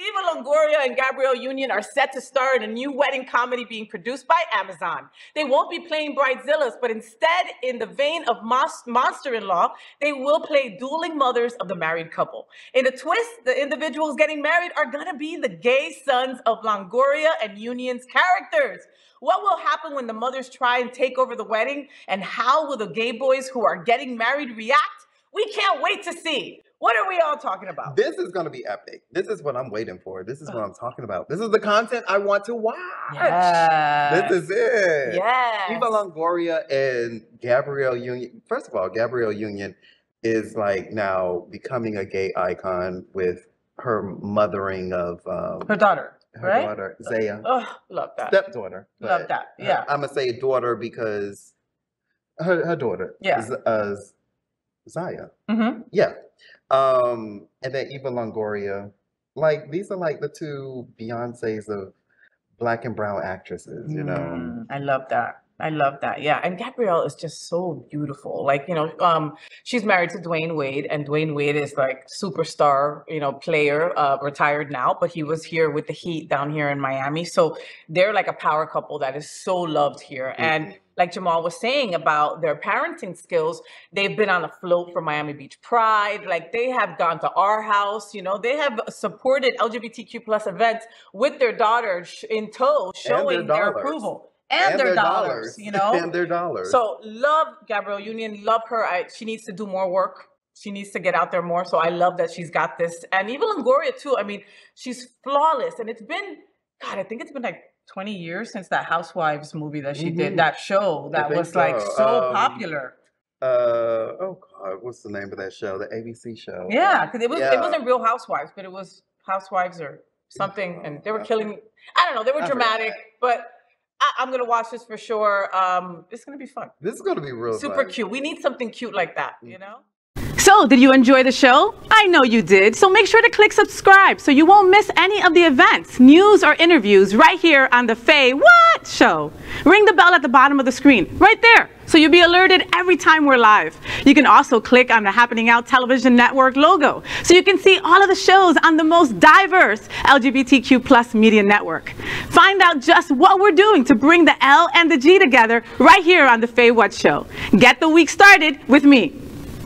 Eva Longoria and Gabrielle Union are set to star in a new wedding comedy being produced by Amazon. They won't be playing bridezillas, but instead, in the vein of Monster-In-Law, they will play dueling mothers of the married couple. In a twist, the individuals getting married are gonna be the gay sons of Longoria and Union's characters. What will happen when the mothers try and take over the wedding? And how will the gay boys who are getting married react? We can't wait to see. What are we all talking about? This is going to be epic. This is what I'm waiting for. This is what I'm talking about. This is the content I want to watch. Yes. This is it. Yes. Eva Longoria and Gabrielle Union. First of all, Gabrielle Union is like now becoming a gay icon with her mothering of her daughter. Her daughter, Zaya. Oh, love that. Stepdaughter. Love that. Yeah. I'm gonna say daughter because her daughter. Yeah. Zaya. Mm-hmm. Yeah. And then Eva Longoria. Like, these are like the two Beyoncés of Black and brown actresses, you know? I love that. I love that. Yeah. And Gabrielle is just so beautiful. Like, you know, she's married to Dwayne Wade, and Dwayne Wade is like superstar, you know, player, retired now, but he was here with the Heat down here in Miami. So they're like a power couple that is so loved here. Mm-hmm. And like Jamal was saying about their parenting skills, they've been on a float for Miami Beach Pride. Like, they have gone to Our House, you know, they have supported LGBTQ+ events with their daughters in tow, showing their approval. And their dollars, you know? And their dollars. So love Gabrielle Union, love her. She needs to do more work. She needs to get out there more. So I love that she's got this. And Eva Longoria too. I mean, she's flawless. And it's been, God, I think it's been like 20 years since that Housewives movie that she did, that show that was like so popular. Oh God, what's the name of that show? The ABC show. Yeah, because it wasn't Real Housewives, but it was Housewives or something. And they were killing, I don't know, they were dramatic, but I'm gonna watch this for sure. It's gonna be fun. This is gonna be real super fun. Cute. We need something cute like that, you know? So, did you enjoy the show? I know you did, so make sure to click subscribe so you won't miss any of the events, news, or interviews right here on The Fay What Show. Ring the bell at the bottom of the screen, right there, so you'll be alerted every time we're live. You can also click on the Happening Out Television Network logo so you can see all of the shows on the most diverse LGBTQ+ media network. Find out just what we're doing to bring the L and the G together right here on The Fay What Show. Get the week started with me.